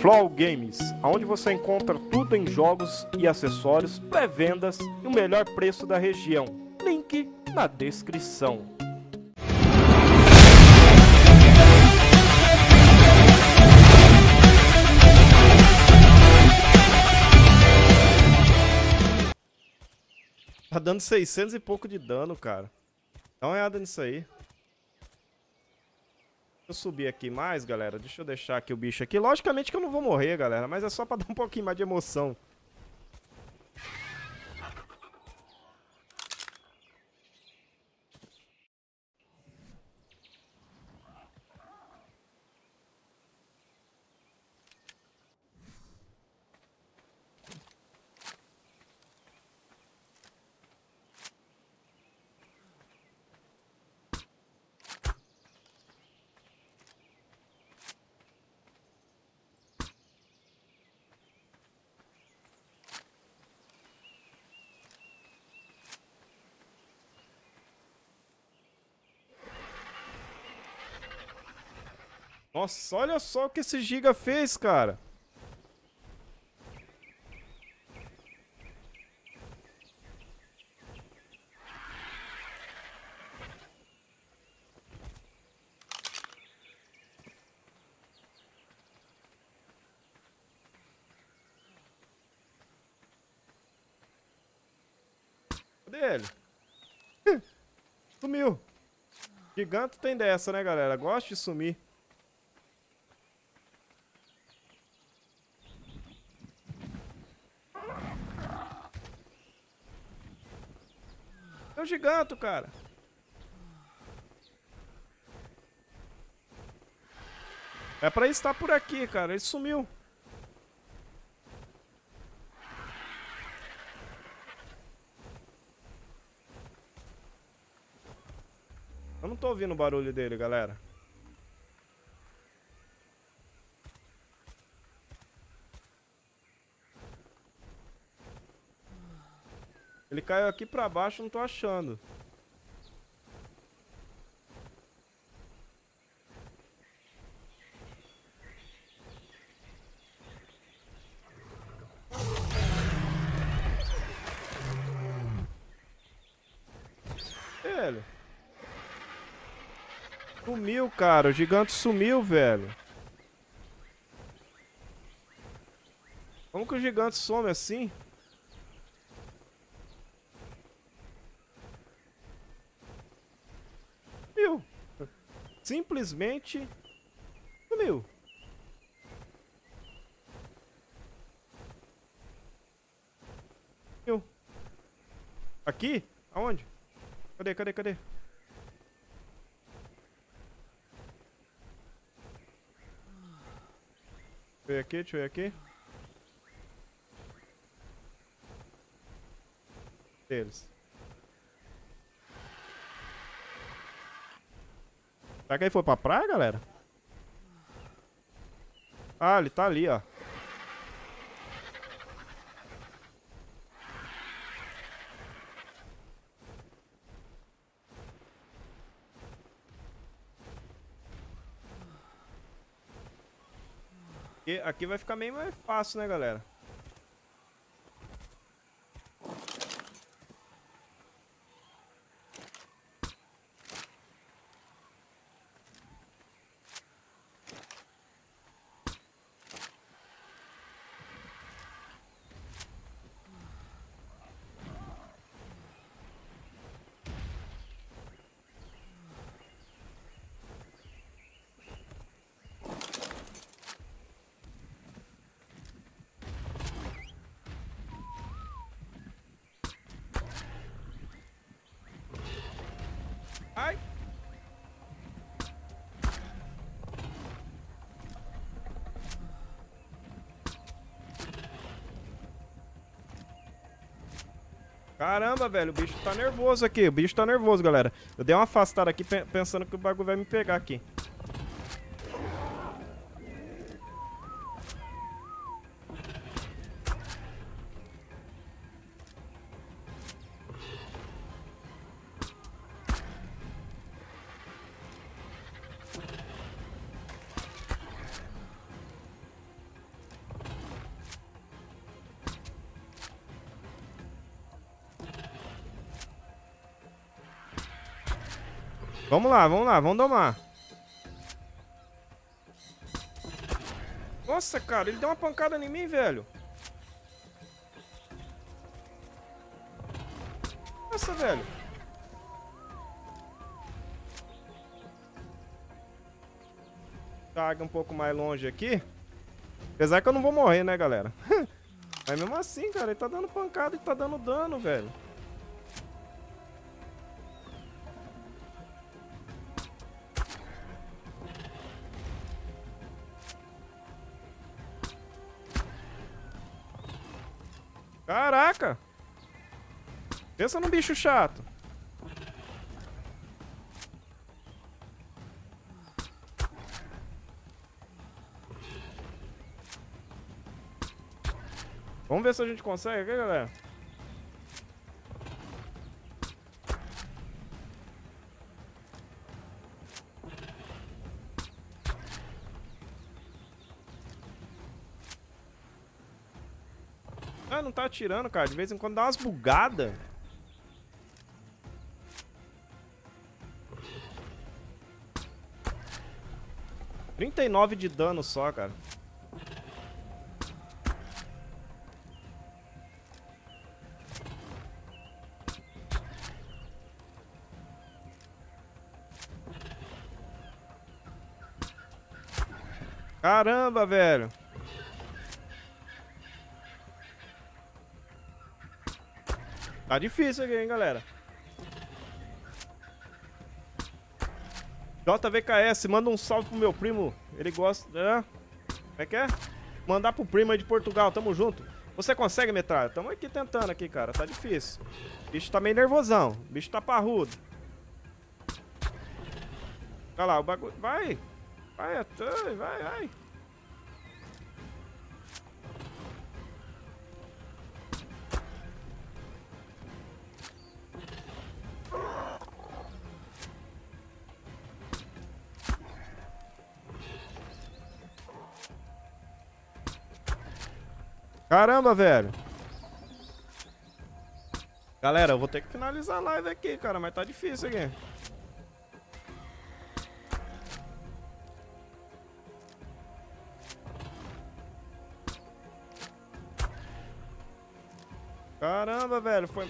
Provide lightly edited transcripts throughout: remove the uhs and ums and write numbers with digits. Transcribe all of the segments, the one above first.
Flow Games, onde você encontra tudo em jogos e acessórios, pré-vendas e o melhor preço da região. Link na descrição. Tá dando 600 e pouco de dano, cara. Dá uma olhada nisso aí. Eu subir aqui mais, galera. Deixa eu deixar aqui o bicho aqui. Logicamente que eu não vou morrer, galera, mas é só pra dar um pouquinho mais de emoção. Nossa, olha só o que esse Giga fez, cara. Cadê ele? Sumiu. Gigante tem dessa, né, galera? Gosta de sumir. É um gigante, cara. É pra estar por aqui, cara. Ele sumiu. Eu não tô ouvindo o barulho dele, galera. Ele caiu aqui pra baixo, não tô achando. Velho. Sumiu, cara. O gigante sumiu, velho. Como que o gigante some assim? Simplesmente sumiu. Aqui? Aonde? Cadê, cadê, cadê? Deixa eu ir aqui, deixa eu ir aqui. Deles. Será que ele foi pra praia, galera? Ah, ele tá ali, ó. E aqui vai ficar meio mais fácil, né, galera? Ai. Caramba, velho, o bicho tá nervoso aqui. O bicho tá nervoso, galera. Eu dei uma afastada aqui pensando que o bagulho vai me pegar aqui. Vamos lá, vamos domar. Nossa, cara, ele deu uma pancada em mim, velho. Nossa, velho. Taga um pouco mais longe aqui. Apesar que eu não vou morrer, né, galera? Mas mesmo assim, cara, ele tá dando pancada e tá dando dano, velho. Caraca! Pensa num bicho chato. Vamos ver se a gente consegue aqui, galera. Ah, não tá atirando, cara. De vez em quando dá umas bugadas. R$39 de dano só, cara. Caramba, velho. Tá difícil aqui, hein, galera. JVKS, manda um salve pro meu primo. Ele gosta... É? Como é que é? Mandar pro primo aí de Portugal, tamo junto. Você consegue, metralha? Tamo aqui tentando aqui, cara. Tá difícil. O bicho tá meio nervosão. O bicho tá parrudo. Olha lá, o bagulho... Vai! Vai! Caramba, velho. Galera, eu vou ter que finalizar a live aqui, cara. Mas tá difícil aqui. Caramba, velho. Foi...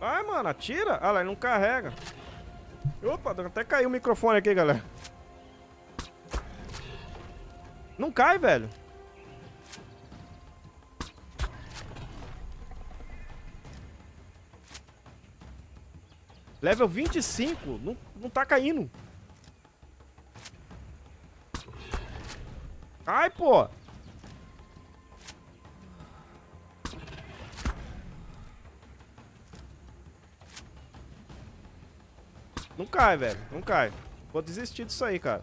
Vai, mano. Atira. Ah lá, ele não carrega. Opa, até caiu o microfone aqui, galera. Não cai, velho. Level 25. Não tá caindo. Cai, pô. Não cai, velho. Não cai. Vou desistir disso aí, cara.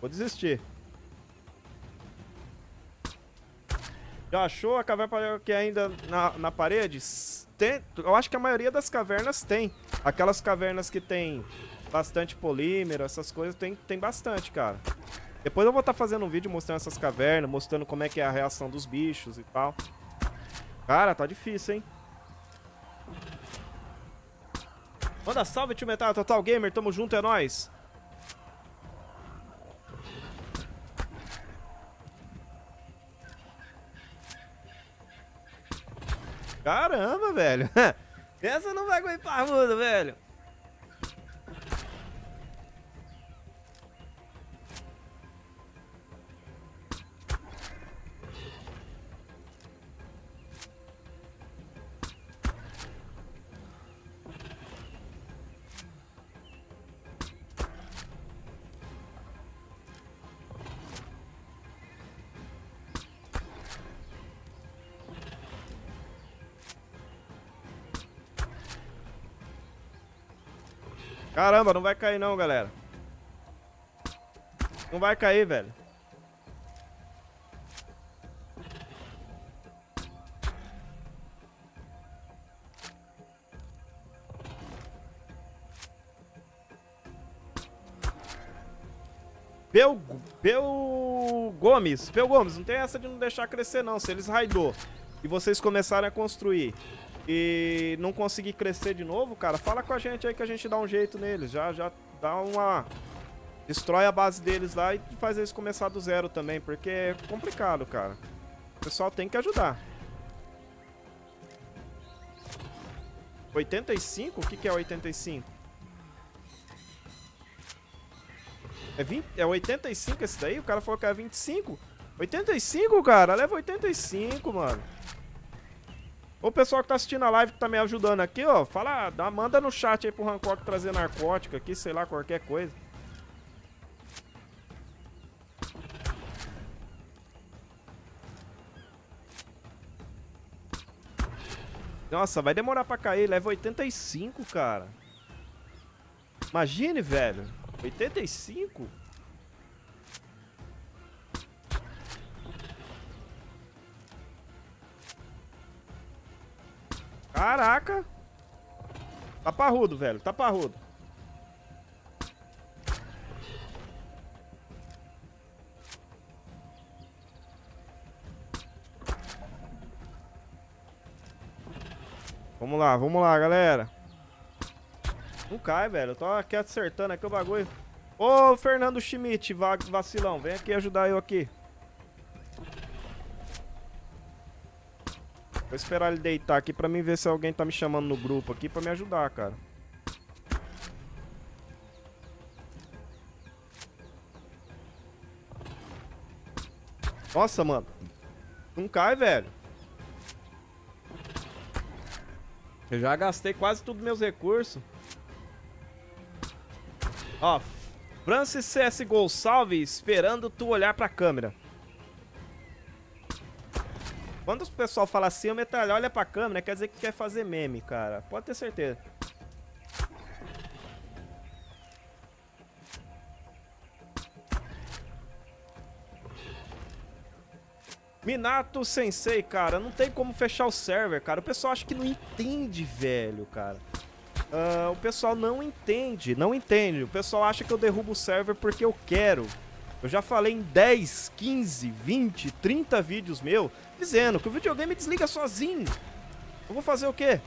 Vou desistir. Já achou a caverna que ainda na parede? Tem, eu acho que a maioria das cavernas tem. Aquelas cavernas que tem bastante polímero, essas coisas, tem bastante, cara. Depois eu vou estar fazendo um vídeo mostrando essas cavernas, mostrando como é que é a reação dos bichos e tal. Cara, tá difícil, hein? Manda salve, tio Metal Total Gamer, tamo junto, é nóis. Caramba, velho. Essa não vai aguentar muito, velho. Caramba, não vai cair não, galera. Não vai cair, velho. Pel Gomes. Pel Gomes, não tem essa de não deixar crescer não, se eles raidou. e vocês começarem a construir e não conseguir crescer de novo, cara, fala com a gente aí que a gente dá um jeito neles. Já dá uma... Destrói a base deles lá e faz eles começar do zero também, porque é complicado, cara. O pessoal tem que ajudar. 85? O que que é 85? É, 20, é 85 esse daí? O cara falou que é 25? 85, cara? Leva 85, mano. O pessoal que tá assistindo a live, que tá me ajudando aqui, ó, fala, manda no chat aí pro Hancock trazer narcótico aqui, sei lá, qualquer coisa. Nossa, vai demorar pra cair. Leva 85, cara. Imagine, velho. 85? Caraca. Tá parrudo, velho. Tá parrudo. Vamos lá, galera. Não cai, velho. Eu tô aqui acertando aqui o bagulho. Ô, Fernando Schmidt, vacilão, vem aqui ajudar eu aqui. Vou esperar ele deitar aqui pra mim ver se alguém tá me chamando no grupo aqui pra me ajudar, cara. Nossa, mano. Não cai, velho. Eu já gastei quase tudo meus recursos. Ó, Francis CSGO, salve, esperando tu olhar pra câmera. Quando o pessoal fala assim, o Metalha olha pra câmera, quer dizer que quer fazer meme, cara. Pode ter certeza. Minato sensei, cara, não tem como fechar o server, cara. O pessoal acha que não entende, velho, cara. O pessoal não entende, não entende. O pessoal acha que eu derrubo o server porque eu quero. Eu já falei em 10, 15, 20, 30 vídeos meus dizendo que o videogame desliga sozinho. Eu vou fazer o quê?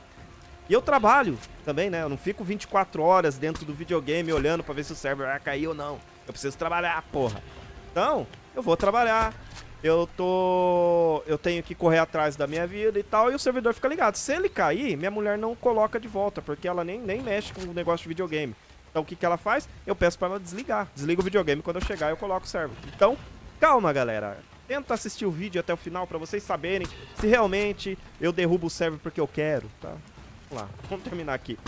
E eu trabalho também, né? Eu não fico 24 horas dentro do videogame olhando pra ver se o server vai cair ou não. Eu preciso trabalhar, porra. Então, eu vou trabalhar. Eu tenho que correr atrás da minha vida e tal, e o servidor fica ligado. Se ele cair, minha mulher não coloca de volta, porque ela nem mexe com o negócio de videogame. Então o que que ela faz? Eu peço pra ela desligar. Desliga o videogame, quando eu chegar eu coloco o server. Então, calma, galera. Tenta assistir o vídeo até o final pra vocês saberem se realmente eu derrubo o server porque eu quero, tá? Vamos lá, vamos terminar aqui.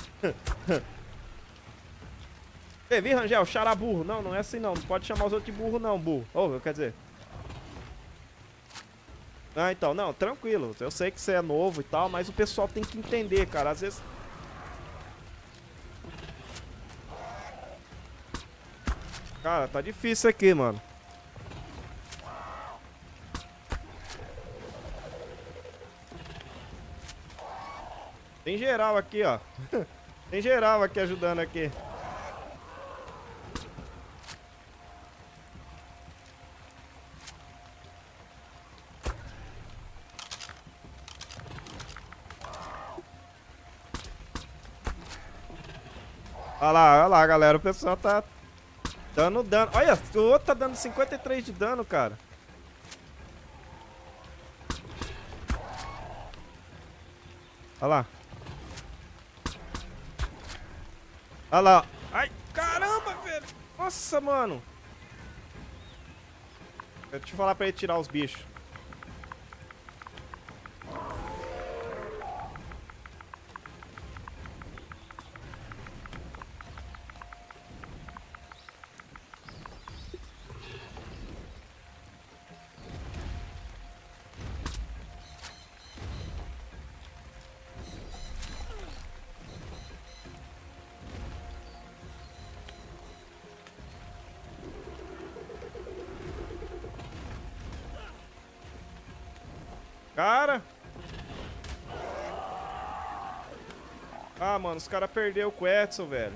Vi, Rangel, xará burro. Não, não é assim não. Não pode chamar os outros de burro não, burro. Ou, quer dizer... Ah, então, não, tranquilo. Eu sei que você é novo e tal, mas o pessoal tem que entender, cara. Às vezes... Cara, tá difícil aqui, mano. Tem geral aqui, ó. Tem geral aqui ajudando aqui. Olha lá, galera. O pessoal tá dando dano. Olha, o outro tá dando 53 de dano, cara. Olha lá. Olha lá. Ai, caramba, velho. Nossa, mano. Deixa eu falar pra ele tirar os bichos. Cara! Ah, mano, os caras perderam o Quetzal, velho.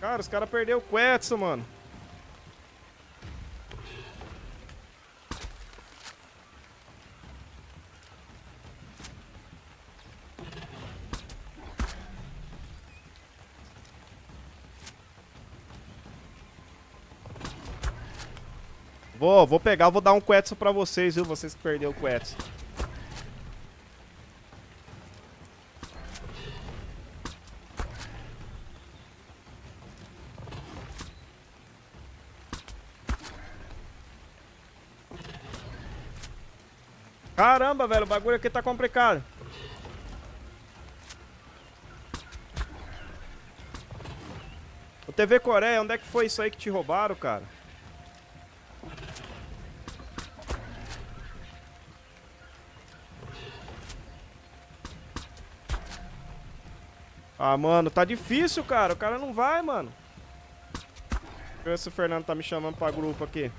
Cara, os caras perderam o Quetzal, mano. Vou pegar, vou dar um Quetzal pra vocês, viu? Vocês que perderam o Quetzal. Caramba, velho, o bagulho aqui tá complicado. O TV Coreia, onde é que foi isso aí que te roubaram, cara? Ah, mano, tá difícil, cara. O cara não vai, mano. Deixa eu ver se o Fernando tá me chamando pra grupo aqui.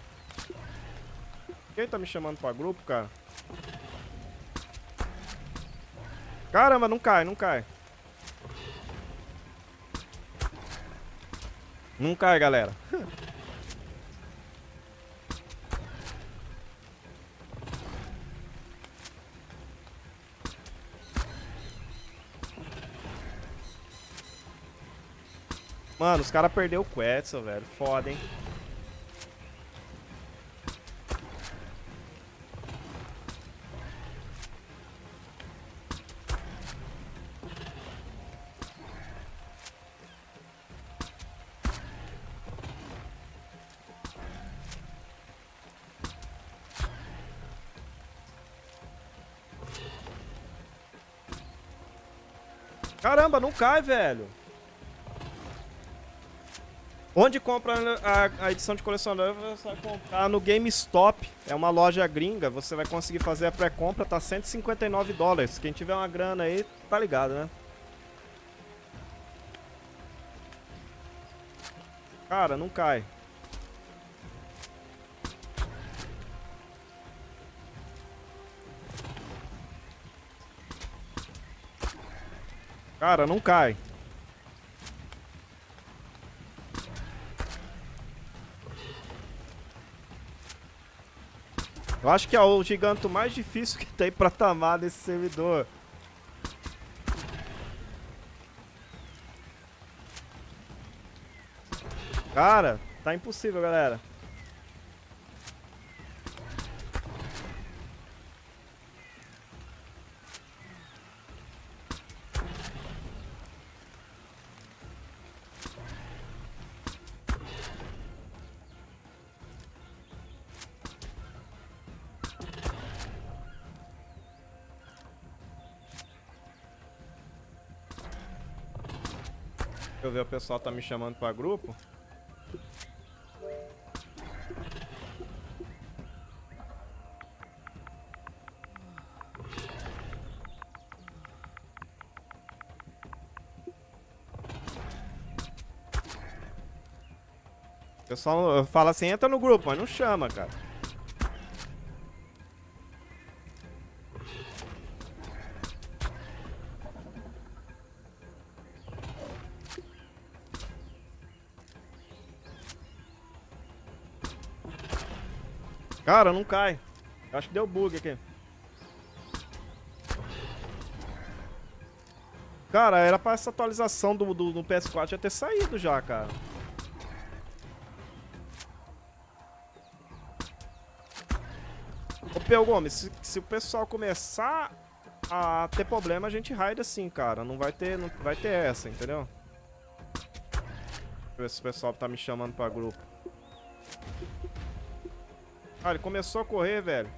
Quem tá me chamando pra grupo, cara? Caramba, não cai, não cai. Não cai, galera. Mano, os caras perderam o Quetzal, velho. Foda, hein? Caramba, não cai, velho. Onde compra a edição de colecionador, você vai comprar no GameStop. É uma loja gringa, você vai conseguir fazer a pré-compra, tá $159. Quem tiver uma grana aí, tá ligado, né? Cara, não cai. Cara, não cai. Eu acho que é o gigante mais difícil que tem pra tamar nesse servidor. Cara, tá impossível, galera. Deixa eu ver, o pessoal tá me chamando pra grupo. O pessoal fala assim, entra no grupo, mas não chama, cara. Cara, não cai. Eu acho que deu bug aqui. Cara, era pra essa atualização do PS4 já ter saído já, cara. Ô, Pel Gomes, se o pessoal começar a ter problema, a gente raida assim, cara. Não vai ter essa, entendeu? Deixa eu ver se o pessoal tá me chamando pra grupo. Ah, ele começou a correr, velho.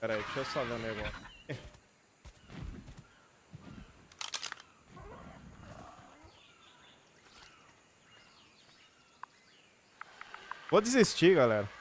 Pera aí, deixa eu só ver o negócio. Vou desistir, galera.